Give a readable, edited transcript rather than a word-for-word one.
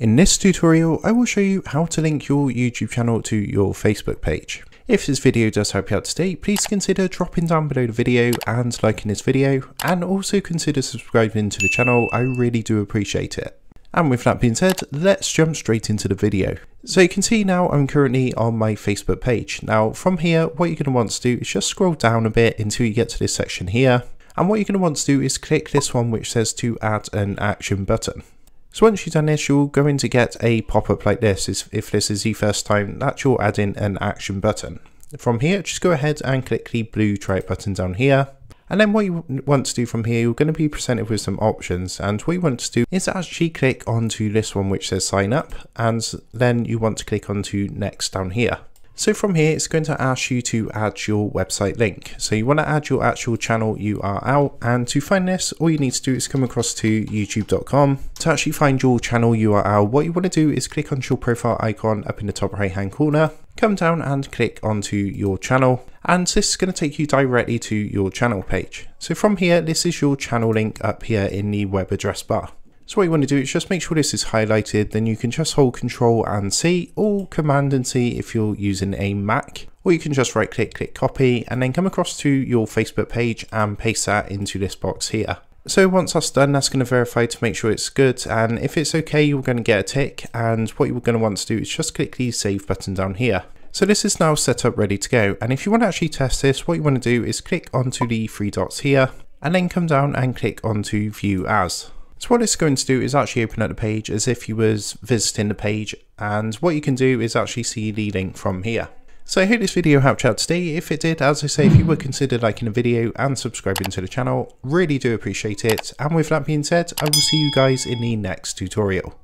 In this tutorial, I will show you how to link your YouTube channel to your Facebook page. If this video does help you out today, please consider dropping down below the video and liking this video, and also consider subscribing to the channel. I really do appreciate it. And with that being said, let's jump straight into the video. So you can see now I'm currently on my Facebook page. Now from here, what you're going to want to do is just scroll down a bit until you get to this section here. And what you're going to want to do is click this one which says to add an action button. So once you've done this, you're going to get a pop-up like this. If this is the first time that you're adding an action button. From here, just go ahead and click the blue try it button down here. And then what you want to do from here, you're going to be presented with some options, and what you want to do is actually click onto this one which says sign up, and then you want to click onto next down here. So from here, it's going to ask you to add your website link. So you want to add your actual channel URL, and to find this, all you need to do is come across to youtube.com. To actually find your channel URL, what you want to do is click on your profile icon up in the top right hand corner, come down and click onto your channel, and this is going to take you directly to your channel page. So from here, this is your channel link up here in the web address bar. So what you want to do is just make sure this is highlighted, then you can just hold Control and C, or Command and C if you're using a Mac, or you can just right click, click copy, and then come across to your Facebook page and paste that into this box here. So once that's done, that's going to verify to make sure it's good, and if it's okay, you're going to get a tick, and what you're going to want to do is just click the save button down here. So this is now set up ready to go, and if you want to actually test this, what you want to do is click onto the three dots here, and then come down and click onto view as. So what it's going to do is actually open up the page as if you was visiting the page, and what you can do is actually see the link from here. So I hope this video helped you out today. If it did, as I say, if you would consider liking the video and subscribing to the channel, really do appreciate it. And with that being said, I will see you guys in the next tutorial.